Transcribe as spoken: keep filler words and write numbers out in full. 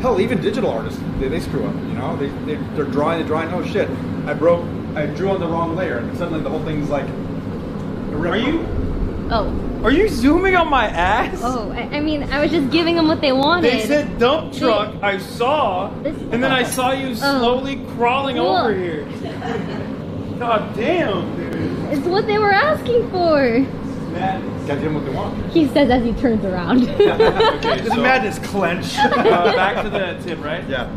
Hell, even digital artists, they, they screw up, you know? They, they, they're drawing and drawing, oh shit, I broke, I drew on the wrong layer, and suddenly the whole thing's like... Are you... Oh. Are you zooming on my ass? Oh, I, I mean, I was just giving them what they wanted. They said dump truck, Wait. I saw, this and then I saw you slowly oh. crawling Look. over here. God damn, dude. It's what they were asking for. Madness. Gotta give him what they want. He says as he turns around. Okay, so, this madness clench. Uh, back to the tip, right? Yeah.